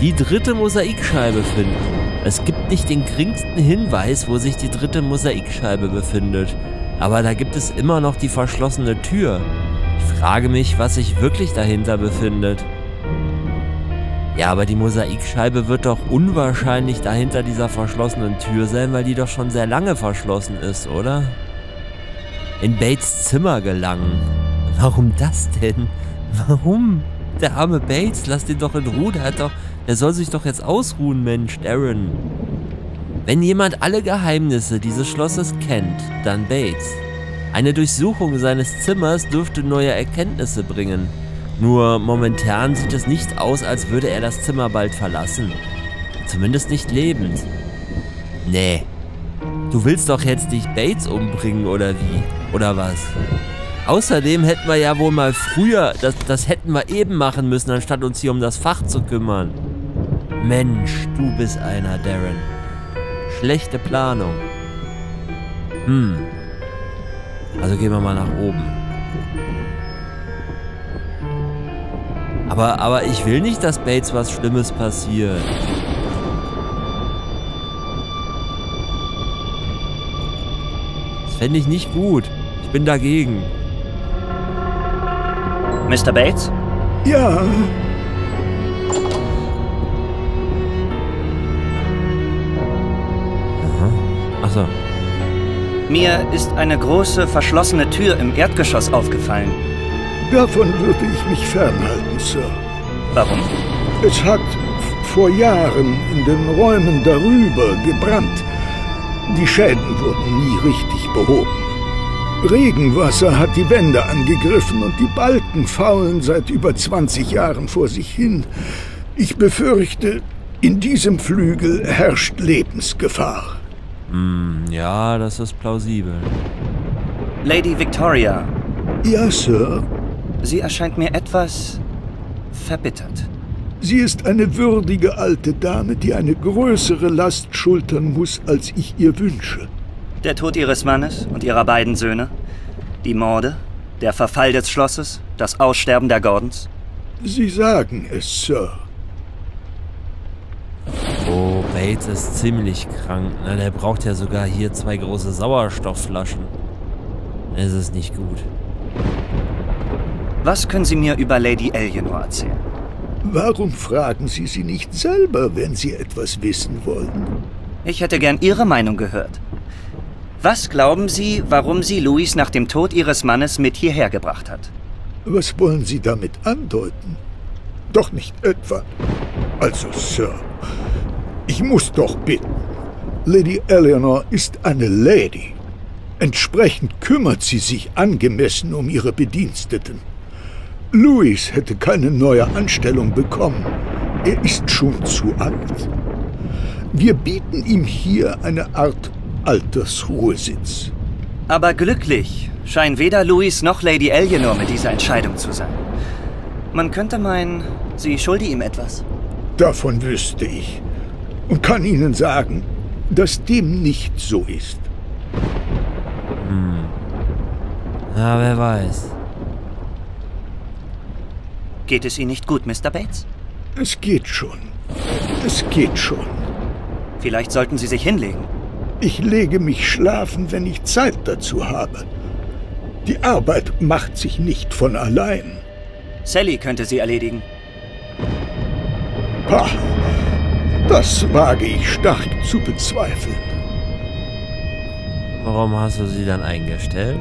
die dritte Mosaikscheibe finden. Es gibt nicht den geringsten Hinweis, wo sich die dritte Mosaikscheibe befindet. Aber da gibt es immer noch die verschlossene Tür. Ich frage mich, was sich wirklich dahinter befindet. Ja, aber die Mosaikscheibe wird doch unwahrscheinlich dahinter dieser verschlossenen Tür sein, weil die doch schon sehr lange verschlossen ist, oder? In Bates Zimmer gelangen. Warum das denn? Warum? Der arme Bates, lass den doch in Ruhe. Der soll sich doch jetzt ausruhen, Mensch, Darren. Wenn jemand alle Geheimnisse dieses Schlosses kennt, dann Bates. Eine Durchsuchung seines Zimmers dürfte neue Erkenntnisse bringen. Nur momentan sieht es nicht aus, als würde er das Zimmer bald verlassen. Zumindest nicht lebend. Nee. Du willst doch jetzt nicht Bates umbringen, oder wie? Oder was? Außerdem hätten wir ja wohl mal früher, das hätten wir eben machen müssen, anstatt uns hier um das Fach zu kümmern. Mensch, du bist einer, Darren. Schlechte Planung. Also gehen wir mal nach oben. Aber ich will nicht, dass Bates was Schlimmes passiert. Das fände ich nicht gut. Ich bin dagegen. Mr. Bates? Ja. Achso. Mir ist eine große verschlossene Tür im Erdgeschoss aufgefallen. Davon würde ich mich fernhalten, Sir. Warum? Es hat vor Jahren in den Räumen darüber gebrannt. Die Schäden wurden nie richtig behoben. Regenwasser hat die Wände angegriffen und die Balken faulen seit über 20 Jahren vor sich hin. Ich befürchte, in diesem Flügel herrscht Lebensgefahr. Ja, das ist plausibel. Lady Victoria. Ja, Sir. Sie erscheint mir etwas verbittert. Sie ist eine würdige alte Dame, die eine größere Last schultern muss, als ich ihr wünsche. Der Tod ihres Mannes und ihrer beiden Söhne, die Morde, der Verfall des Schlosses, das Aussterben der Gordons. Sie sagen es, Sir. Oh, Bates ist ziemlich krank. Na, der braucht ja sogar hier 2 große Sauerstoffflaschen. Es ist nicht gut. Was können Sie mir über Lady Eleanor erzählen? Warum fragen Sie sie nicht selber, wenn Sie etwas wissen wollen? Ich hätte gern Ihre Meinung gehört. Was glauben Sie, warum sie Louis nach dem Tod ihres Mannes mit hierher gebracht hat? Was wollen Sie damit andeuten? Doch nicht etwa. Also, Sir, ich muss doch bitten. Lady Eleanor ist eine Lady. Entsprechend kümmert sie sich angemessen um ihre Bediensteten. Louis hätte keine neue Anstellung bekommen. Er ist schon zu alt. Wir bieten ihm hier eine Art Altersruhesitz. Aber glücklich scheinen weder Louis noch Lady Eleanor mit dieser Entscheidung zu sein. Man könnte meinen, sie schulde ihm etwas. Davon wüsste ich und kann Ihnen sagen, dass dem nicht so ist. Ja, wer weiß. Geht es Ihnen nicht gut, Mr. Bates? Es geht schon. Es geht schon. Vielleicht sollten Sie sich hinlegen. Ich lege mich schlafen, wenn ich Zeit dazu habe. Die Arbeit macht sich nicht von allein. Sally könnte sie erledigen. Pah, das wage ich stark zu bezweifeln. Warum hast du sie dann eingestellt?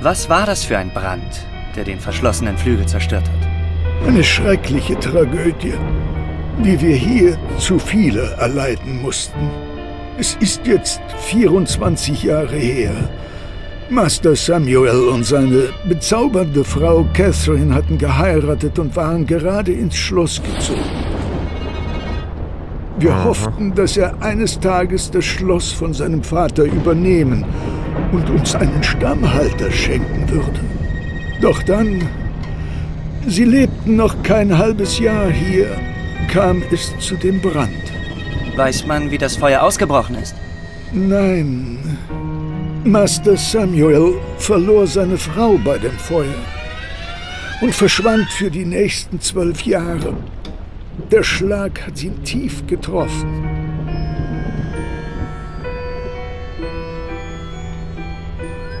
Was war das für ein Brand, der den verschlossenen Flügel zerstört hat? Eine schreckliche Tragödie, wie wir hier zu viele erleiden mussten. Es ist jetzt 24 Jahre her. Master Samuel und seine bezaubernde Frau Catherine hatten geheiratet und waren gerade ins Schloss gezogen. Wir hofften, dass er eines Tages das Schloss von seinem Vater übernehmen und uns einen Stammhalter schenken würde. Doch dann, sie lebten noch kein halbes Jahr hier, kam es zu dem Brand. Weiß man, wie das Feuer ausgebrochen ist? Nein. Master Samuel verlor seine Frau bei dem Feuer und verschwand für die nächsten 12 Jahre. Der Schlag hat sie tief getroffen.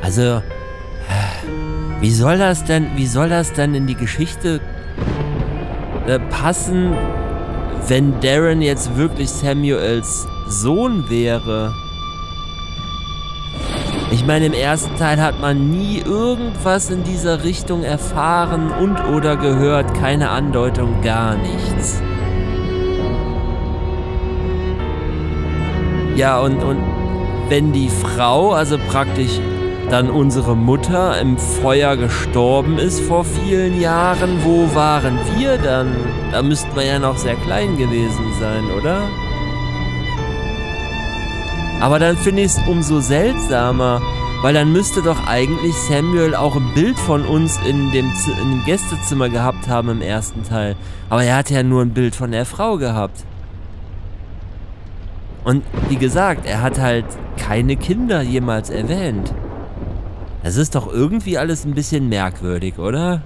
Also, wie soll das denn in die Geschichte passen, wenn Darren jetzt wirklich Samuels Sohn wäre? Ich meine, im ersten Teil hat man nie irgendwas in dieser Richtung erfahren und oder gehört. Keine Andeutung, gar nichts. Ja, und wenn die Frau, also praktisch dann unsere Mutter, im Feuer gestorben ist vor vielen Jahren, wo waren wir dann? Da müssten wir ja noch sehr klein gewesen sein, oder? Aber dann finde ich es umso seltsamer, weil dann müsste doch eigentlich Samuel auch ein Bild von uns in dem Gästezimmer gehabt haben im ersten Teil. Aber er hat ja nur ein Bild von der Frau gehabt. Und wie gesagt, er hat halt keine Kinder jemals erwähnt. Das ist doch irgendwie alles ein bisschen merkwürdig, oder?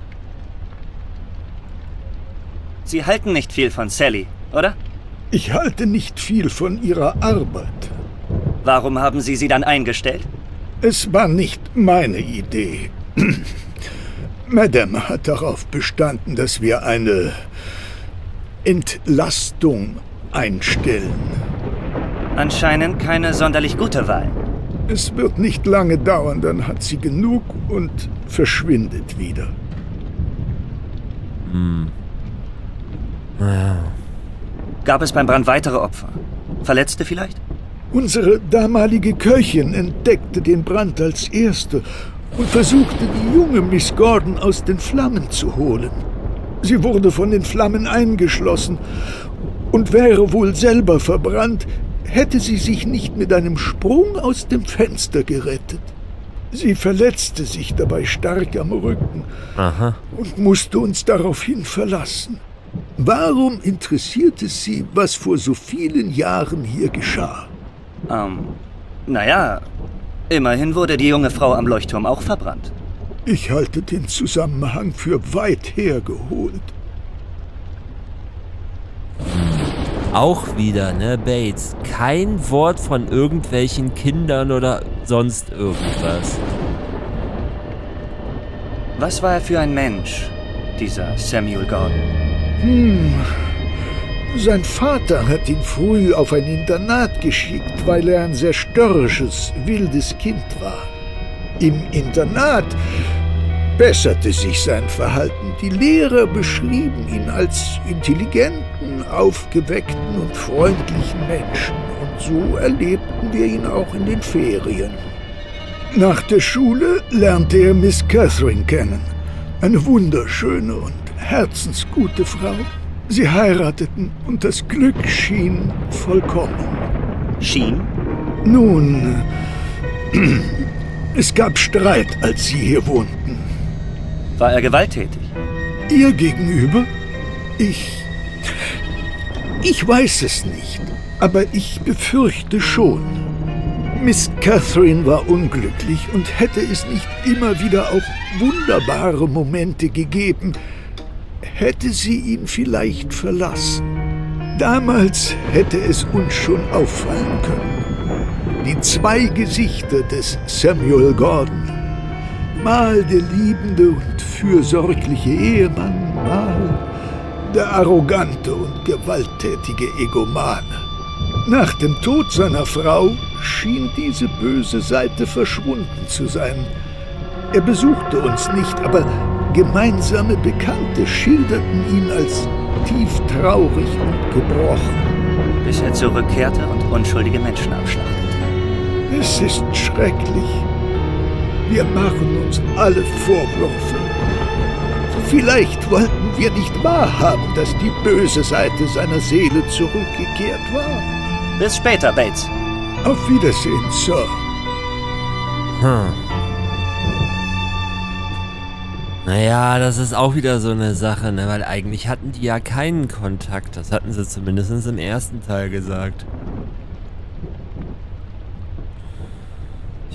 Sie halten nicht viel von Sally, oder? Ich halte nicht viel von ihrer Arbeit. Warum haben Sie sie dann eingestellt? Es war nicht meine Idee. Madame hat darauf bestanden, dass wir eine Entlastung einstellen. Anscheinend keine sonderlich gute Wahl. Es wird nicht lange dauern, dann hat sie genug und verschwindet wieder. Hm. Naja. Gab es beim Brand weitere Opfer? Verletzte vielleicht? Unsere damalige Köchin entdeckte den Brand als Erste und versuchte, die junge Miss Gordon aus den Flammen zu holen. Sie wurde von den Flammen eingeschlossen und wäre wohl selber verbrannt, hätte sie sich nicht mit einem Sprung aus dem Fenster gerettet. Sie verletzte sich dabei stark am Rücken. Aha. Und musste uns daraufhin verlassen. Warum interessiert es sie, was vor so vielen Jahren hier geschah? Naja, immerhin wurde die junge Frau am Leuchtturm auch verbrannt. Ich halte den Zusammenhang für weit hergeholt. Auch wieder, ne, Bates? Kein Wort von irgendwelchen Kindern oder sonst irgendwas. Was war er für ein Mensch, dieser Samuel Gordon? Sein Vater hat ihn früh auf ein Internat geschickt, weil er ein sehr störrisches, wildes Kind war. Im Internat besserte sich sein Verhalten. Die Lehrer beschrieben ihn als intelligenten, aufgeweckten und freundlichen Menschen. Und so erlebten wir ihn auch in den Ferien. Nach der Schule lernte er Miss Catherine kennen. Eine wunderschöne und herzensgute Frau. Sie heirateten und das Glück schien vollkommen. Schien? Nun, es gab Streit, als sie hier wohnten. War er gewalttätig? Ihr gegenüber? Ich weiß es nicht, aber ich befürchte schon. Miss Catherine war unglücklich und hätte es nicht immer wieder auch wunderbare Momente gegeben, hätte sie ihn vielleicht verlassen. Damals hätte es uns schon auffallen können. Die zwei Gesichter des Samuel Gordon. Mal der liebende und fürsorgliche Ehemann, mal der arrogante und gewalttätige Egomane. Nach dem Tod seiner Frau schien diese böse Seite verschwunden zu sein. Er besuchte uns nicht, aber gemeinsame Bekannte schilderten ihn als tief traurig und gebrochen. Bis er zurückkehrte und unschuldige Menschen abschlachtete. Es ist schrecklich. Wir machen uns alle Vorwürfe. Vielleicht wollten wir nicht wahrhaben, dass die böse Seite seiner Seele zurückgekehrt war. Bis später, Bates. Auf Wiedersehen, Sir. Naja, das ist auch wieder so eine Sache, ne? Weil eigentlich hatten die ja keinen Kontakt. Das hatten sie zumindest im ersten Teil gesagt.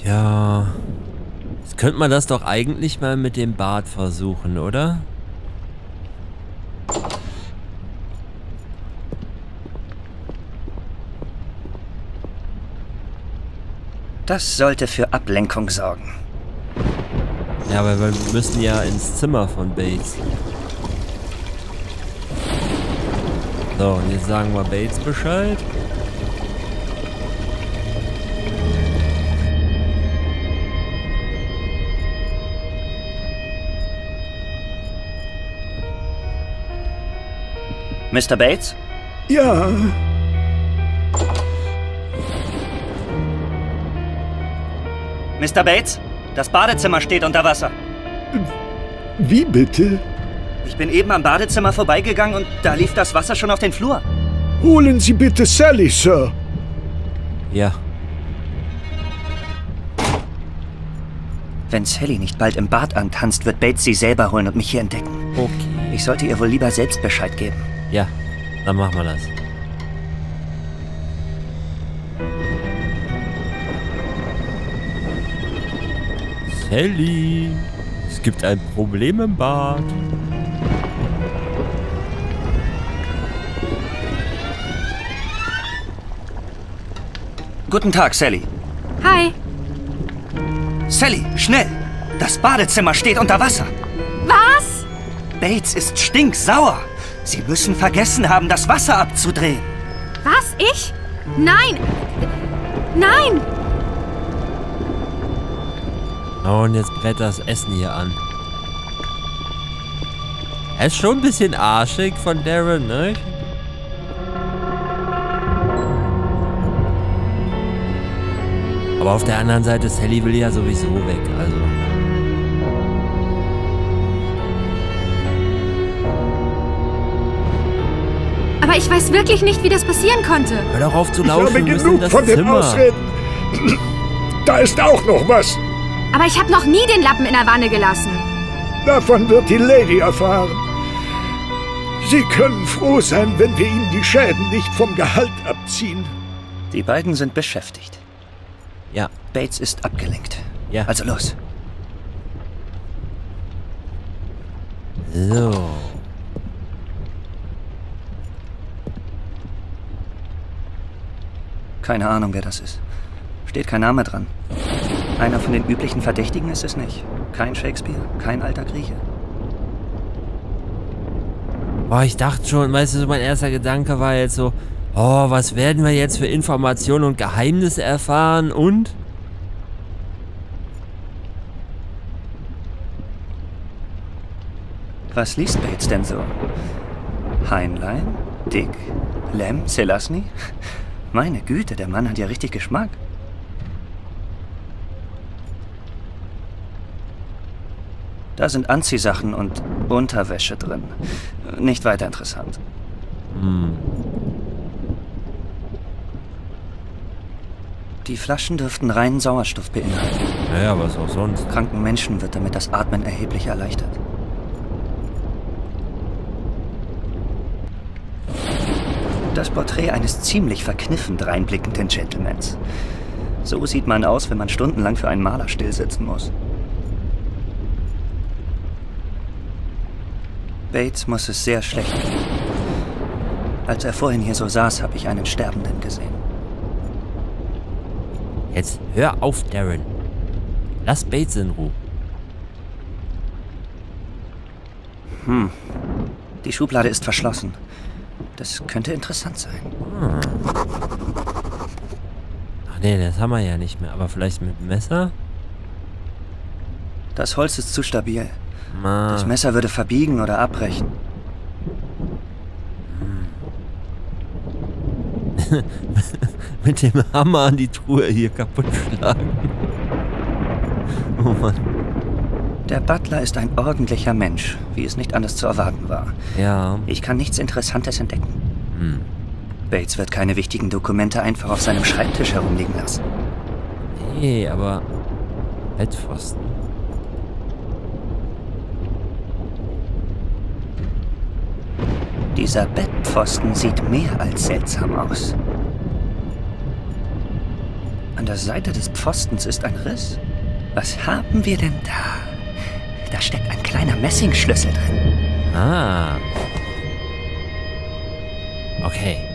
Ja. Jetzt könnte man das doch eigentlich mal mit dem Bart versuchen, oder? Das sollte für Ablenkung sorgen. Ja, aber wir müssen ja ins Zimmer von Bates. So, und jetzt sagen wir Bates Bescheid. Mr. Bates? Ja. Mr. Bates, das Badezimmer steht unter Wasser. Wie bitte? Ich bin eben am Badezimmer vorbeigegangen und da lief das Wasser schon auf den Flur. Holen Sie bitte Sally, Sir. Ja. Wenn Sally nicht bald im Bad antanzt, wird Bates sie selber holen und mich hier entdecken. Okay. Ich sollte ihr wohl lieber selbst Bescheid geben. Ja, dann machen wir das. Sally, es gibt ein Problem im Bad. Guten Tag, Sally. Hi. Sally, schnell! Das Badezimmer steht unter Wasser. Was? Bates ist stinksauer. Sie müssen vergessen haben, das Wasser abzudrehen. Was? Ich? Nein! Nein! Oh, und jetzt brennt das Essen hier an. Er ist schon ein bisschen arschig von Darren, ne? Aber auf der anderen Seite, Sally will ja sowieso weg, also. Aber ich weiß wirklich nicht, wie das passieren konnte. Hör doch auf zu laufen, wir müssen in das Zimmer. Ich habe genug von den Ausreden. Da ist auch noch was. Aber ich habe noch nie den Lappen in der Wanne gelassen. Davon wird die Lady erfahren. Sie können froh sein, wenn wir ihnen die Schäden nicht vom Gehalt abziehen. Die beiden sind beschäftigt. Ja. Bates ist abgelenkt. Ja. Also los. So. Keine Ahnung, wer das ist. Steht kein Name dran. Einer von den üblichen Verdächtigen ist es nicht. Kein Shakespeare, kein alter Grieche. Boah, ich dachte schon, weißt du, so mein erster Gedanke war jetzt so, oh, was werden wir jetzt für Informationen und Geheimnisse erfahren und... Was liest Bates denn so? Heinlein, Dick, Lem, Selassny? Meine Güte, der Mann hat ja richtig Geschmack. Da sind Anziehsachen und Unterwäsche drin. Nicht weiter interessant. Hm. Die Flaschen dürften reinen Sauerstoff beinhalten. Naja, was auch sonst. Kranken Menschen wird damit das Atmen erheblich erleichtert. Das Porträt eines ziemlich verkniffen dreinblickenden Gentlemans. So sieht man aus, wenn man stundenlang für einen Maler stillsitzen muss. Bates muss es sehr schlecht gehen. Als er vorhin hier so saß, habe ich einen Sterbenden gesehen. Jetzt hör auf, Darren. Lass Bates in Ruhe. Hm. Die Schublade ist verschlossen. Das könnte interessant sein. Hm. Ach nee, das haben wir ja nicht mehr. Aber vielleicht mit Messer? Das Holz ist zu stabil. Man. Das Messer würde verbiegen oder abbrechen. Hm. Mit dem Hammer an die Truhe hier kaputt schlagen. Oh Mann. Der Butler ist ein ordentlicher Mensch, wie es nicht anders zu erwarten war. Ja. Ich kann nichts Interessantes entdecken. Hm. Bates wird keine wichtigen Dokumente einfach auf seinem Schreibtisch herumliegen lassen. Nee, aber... Bettpfosten. Dieser Bettpfosten sieht mehr als seltsam aus. An der Seite des Pfostens ist ein Riss. Was haben wir denn da? Da steckt ein kleiner Messingschlüssel drin. Ah. Okay.